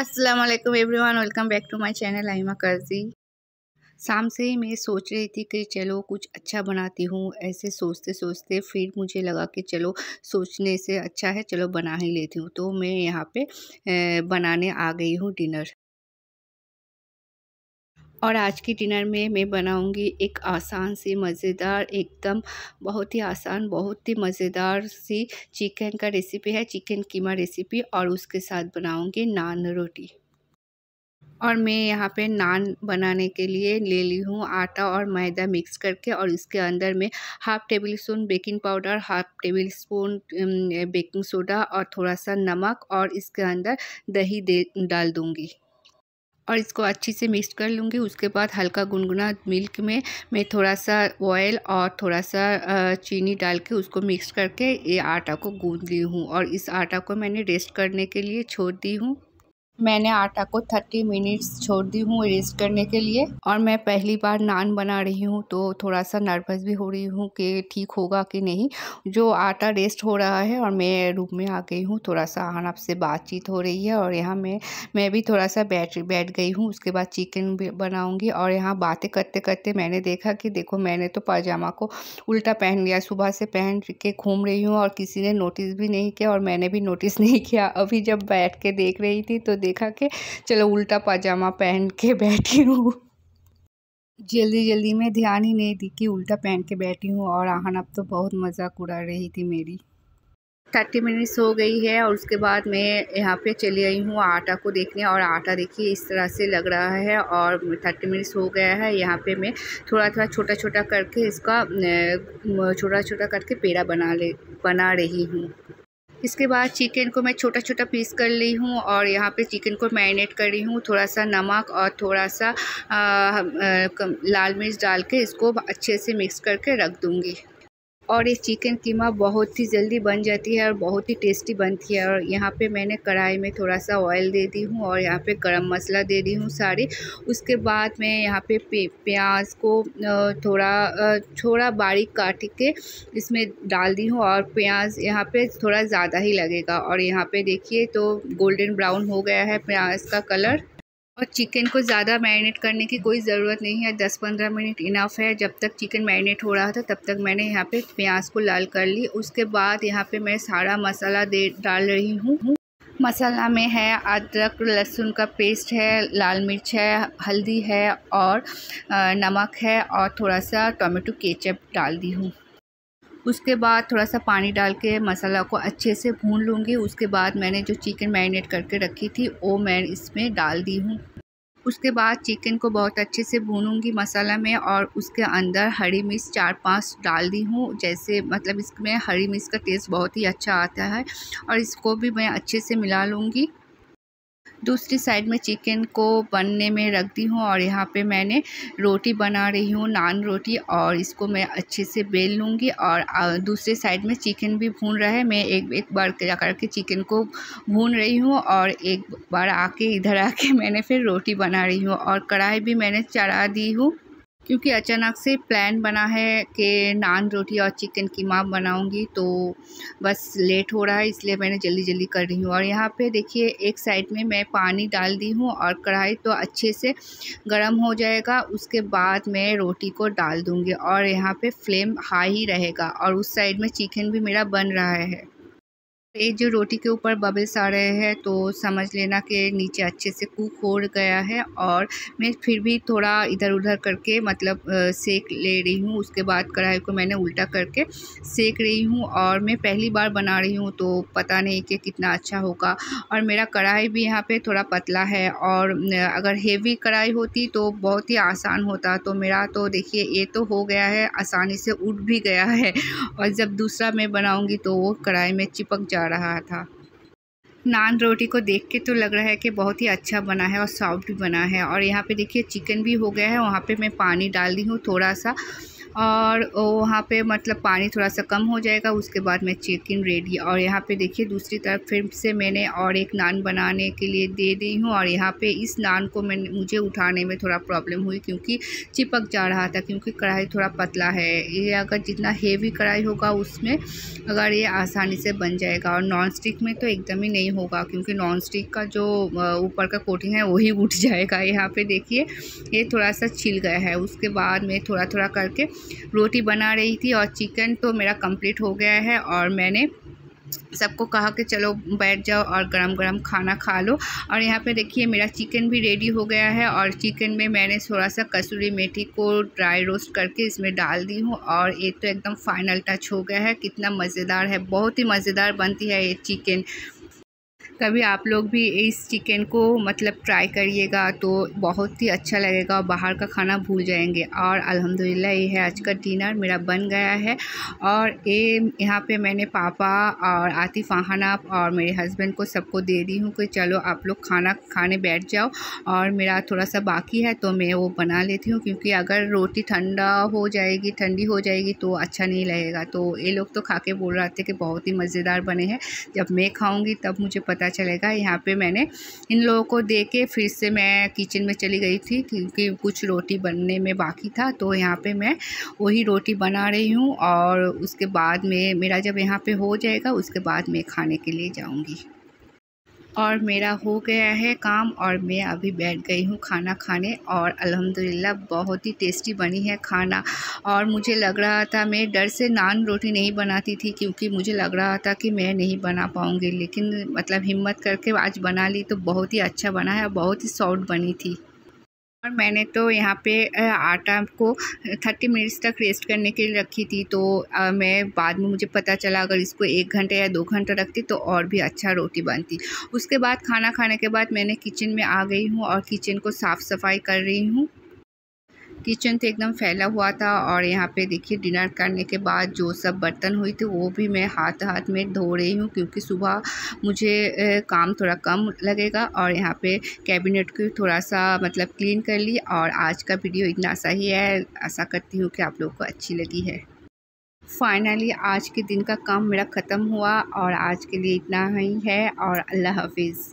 अस्सलाम वालेकुम everyone, welcome back to my channel Amima Karji. शाम से ही मैं सोच रही थी कि चलो कुछ अच्छा बनाती हूँ। ऐसे सोचते सोचते फिर मुझे लगा कि चलो सोचने से अच्छा है, चलो बना ही लेती हूँ। तो मैं यहाँ पे बनाने आ गई हूँ डिनर। और आज की डिनर में मैं बनाऊंगी एक आसान सी मज़ेदार, एकदम बहुत ही आसान, बहुत ही मज़ेदार सी चिकन का रेसिपी है, चिकन कीमा रेसिपी। और उसके साथ बनाऊंगी नान रोटी। और मैं यहाँ पे नान बनाने के लिए ले ली हूँ आटा और मैदा मिक्स करके। और इसके अंदर में half tablespoon baking powder, half tablespoon baking soda और थोड़ा सा नमक और इसके अंदर दही डाल दूँगी और इसको अच्छी से मिक्स कर लूँगी। उसके बाद हल्का गुनगुना मिल्क में मैं थोड़ा सा ऑयल और थोड़ा सा चीनी डाल के उसको मिक्स करके ये आटा को गूंद ली हूँ। और इस आटा को मैंने रेस्ट करने के लिए छोड़ दी हूँ। मैंने आटा को 30 मिनट्स छोड़ दी हूँ रेस्ट करने के लिए। और मैं पहली बार नान बना रही हूँ तो थोड़ा सा नर्वस भी हो रही हूँ कि ठीक होगा कि नहीं। जो आटा रेस्ट हो रहा है और मैं रूम में आ गई हूँ, थोड़ा सा आराम से बातचीत हो रही है। और यहाँ मैं भी थोड़ा सा बैठ गई हूँ। उसके बाद चिकन बनाऊँगी। और यहाँ बातें करते करते मैंने देखा कि देखो मैंने तो पायजामा को उल्टा पहन लिया, सुबह से पहन के घूम रही हूँ और किसी ने नोटिस भी नहीं किया और मैंने भी नोटिस नहीं किया। अभी जब बैठ के देख रही थी तो देखा कि चलो उल्टा पायजामा पहन के बैठी हूँ। जल्दी जल्दी में ध्यान ही नहीं दी कि उल्टा पहन के बैठी हूँ। और आहन अब तो बहुत मजाक उड़ा रही थी मेरी। 30 मिनट्स हो गई है और उसके बाद मैं यहाँ पे चली आई हूँ आटा को देखने। और आटा देखिए इस तरह से लग रहा है। और 30 मिनट्स हो गया है। यहाँ पे मैं थोड़ा थोड़ा छोटा छोटा करके इसका छोटा छोटा करके पेड़ा बना रही हूँ। इसके बाद चिकन को मैं छोटा छोटा पीस कर ली हूँ और यहाँ पे चिकन को मैरिनेट कर रही हूँ। थोड़ा सा नमक और थोड़ा सा लाल मिर्च डाल के इसको अच्छे से मिक्स करके रख दूँगी। और ये चिकन कीमा बहुत ही जल्दी बन जाती है और बहुत ही टेस्टी बनती है। और यहाँ पे मैंने कढ़ाई में थोड़ा सा ऑयल दे दी हूँ और यहाँ पे गरम मसाला दे दी हूँ सारी। उसके बाद मैं यहाँ पे प्याज को थोड़ा बारीक काट के इसमें डाल दी हूँ। और प्याज यहाँ पे थोड़ा ज़्यादा ही लगेगा। और यहाँ पे देखिए तो गोल्डन ब्राउन हो गया है प्याज का कलर। और चिकन को ज़्यादा मैरिनेट करने की कोई ज़रूरत नहीं है, 10-15 मिनट इनफ है। जब तक चिकन मैरिनेट हो रहा था तब तक मैंने यहाँ पे प्याज को लाल कर ली। उसके बाद यहाँ पे मैं सारा मसाला डाल रही हूँ। मसाला में है अदरक लहसुन का पेस्ट है, लाल मिर्च है, हल्दी है और नमक है और थोड़ा सा टोमेटो केचप डाल दी हूँ। उसके बाद थोड़ा सा पानी डाल के मसाला को अच्छे से भून लूँगी। उसके बाद मैंने जो चिकन मैरिनेट करके रखी थी वो मैं इसमें डाल दी हूँ। उसके बाद चिकन को बहुत अच्छे से भूनूंगी मसाला में। और उसके अंदर हरी मिर्च 4-5 डाल दी हूँ, जैसे मतलब इसमें हरी मिर्च का टेस्ट बहुत ही अच्छा आता है। और इसको भी मैं अच्छे से मिला लूँगी। दूसरी साइड में चिकन को बनने में रख दी हूँ। और यहाँ पे मैंने रोटी बना रही हूँ, नान रोटी। और इसको मैं अच्छे से बेल लूँगी। और दूसरी साइड में चिकन भी भून रहा है। मैं एक बार करके चिकन को भून रही हूँ और एक बार आके इधर आके मैंने फिर रोटी बना रही हूँ। और कढ़ाई भी मैंने चढ़ा दी हूँ क्योंकि अचानक से प्लान बना है कि नान रोटी और चिकन कीमा बनाऊंगी, तो बस लेट हो रहा है इसलिए मैंने जल्दी जल्दी कर रही हूँ। और यहाँ पे देखिए एक साइड में मैं पानी डाल दी हूँ और कढ़ाई तो अच्छे से गर्म हो जाएगा। उसके बाद मैं रोटी को डाल दूँगी और यहाँ पे फ्लेम हाई ही रहेगा। और उस साइड में चिकन भी मेरा बन रहा है। ये जो रोटी के ऊपर बबल्स आ रहे हैं तो समझ लेना कि नीचे अच्छे से कुक हो गया है। और मैं फिर भी थोड़ा इधर उधर करके मतलब सेक ले रही हूँ। उसके बाद कढ़ाई को मैंने उल्टा करके सेक रही हूँ। और मैं पहली बार बना रही हूँ तो पता नहीं कि कितना अच्छा होगा। और मेरा कढ़ाई भी यहाँ पे थोड़ा पतला है और अगर हेवी कढ़ाई होती तो बहुत ही आसान होता। तो मेरा तो देखिए ये तो हो गया है, आसानी से उठ भी गया है। और जब दूसरा मैं बनाऊँगी तो वो कढ़ाई में चिपक रहा था। नान रोटी को देख के तो लग रहा है कि बहुत ही अच्छा बना है और सॉफ्ट भी बना है। और यहाँ पे देखिए चिकन भी हो गया है। वहाँ पे मैं पानी डाल दी हूँ थोड़ा सा और वहाँ पे मतलब पानी थोड़ा सा कम हो जाएगा, उसके बाद में चिकन रेडी। और यहाँ पे देखिए दूसरी तरफ फिर से मैंने और एक नान बनाने के लिए दे दी हूँ। और यहाँ पे इस नान को मुझे उठाने में थोड़ा प्रॉब्लम हुई क्योंकि चिपक जा रहा था, क्योंकि कढ़ाई थोड़ा पतला है। ये अगर जितना हेवी कढ़ाई होगा उसमें अगर ये आसानी से बन जाएगा, और नॉन स्टिक में तो एकदम ही नहीं होगा क्योंकि नॉन स्टिक का जो ऊपर का कोटिंग है वही उठ जाएगा। यहाँ पे देखिए ये थोड़ा सा छिल गया है। उसके बाद मैं थोड़ा थोड़ा करके रोटी बना रही थी, और चिकन तो मेरा कंप्लीट हो गया है। और मैंने सबको कहा कि चलो बैठ जाओ और गरम गरम खाना खा लो। और यहाँ पे देखिए मेरा चिकन भी रेडी हो गया है, और चिकन में मैंने थोड़ा सा कसूरी मेथी को ड्राई रोस्ट करके इसमें डाल दी हूँ। और ये तो एकदम फाइनल टच हो गया है। कितना मज़ेदार है, बहुत ही मज़ेदार बनती है ये चिकन। कभी आप लोग भी इस चिकन को मतलब ट्राई करिएगा तो बहुत ही अच्छा लगेगा और बाहर का खाना भूल जाएंगे। और अल्हम्दुलिल्लाह ये है आज का डिनर मेरा बन गया है। और ये यहाँ पे मैंने पापा और आतिफ आहाना और मेरे हस्बैंड को सबको दे दी हूँ कि चलो आप लोग खाना खाने बैठ जाओ, और मेरा थोड़ा सा बाकी है तो मैं वो बना लेती हूँ, क्योंकि अगर रोटी ठंडी हो जाएगी तो अच्छा नहीं लगेगा। तो ये लोग तो खा के बोल रहे थे कि बहुत ही मज़ेदार बने हैं, जब मैं खाऊँगी तब मुझे पता चलेगा। यहाँ पे मैंने इन लोगों को दे के फिर से मैं किचन में चली गई थी क्योंकि कुछ रोटी बनने में बाकी था। तो यहाँ पे मैं वही रोटी बना रही हूँ, और उसके बाद में मेरा जब यहाँ पे हो जाएगा उसके बाद मैं खाने के लिए जाऊँगी। और मेरा हो गया है काम, और मैं अभी बैठ गई हूँ खाना खाने। और अल्हम्दुलिल्लाह बहुत ही टेस्टी बनी है खाना। और मुझे लग रहा था, मैं डर से नान रोटी नहीं बनाती थी क्योंकि मुझे लग रहा था कि मैं नहीं बना पाऊँगी, लेकिन मतलब हिम्मत करके आज बना ली तो बहुत ही अच्छा बना है और बहुत ही सॉफ्ट बनी थी। और मैंने तो यहाँ पे आटा को 30 मिनट्स तक रेस्ट करने के लिए रखी थी। तो मैं बाद में मुझे पता चला अगर इसको 1 घंटे या 2 घंटे रखती तो और भी अच्छा रोटी बनती। उसके बाद खाना खाने के बाद मैंने किचन में आ गई हूँ और किचन को साफ़ सफाई कर रही हूँ। किचन तो एकदम फैला हुआ था, और यहाँ पे देखिए डिनर करने के बाद जो सब बर्तन हुई थे वो भी मैं हाथ में धो रही हूँ, क्योंकि सुबह मुझे काम थोड़ा कम लगेगा। और यहाँ पे कैबिनेट को थोड़ा सा मतलब क्लीन कर ली। और आज का वीडियो इतना सा ही है, आशा करती हूँ कि आप लोगों को अच्छी लगी है। फाइनली आज के दिन का काम मेरा ख़त्म हुआ, और आज के लिए इतना ही है। और अल्लाह हाफिज़।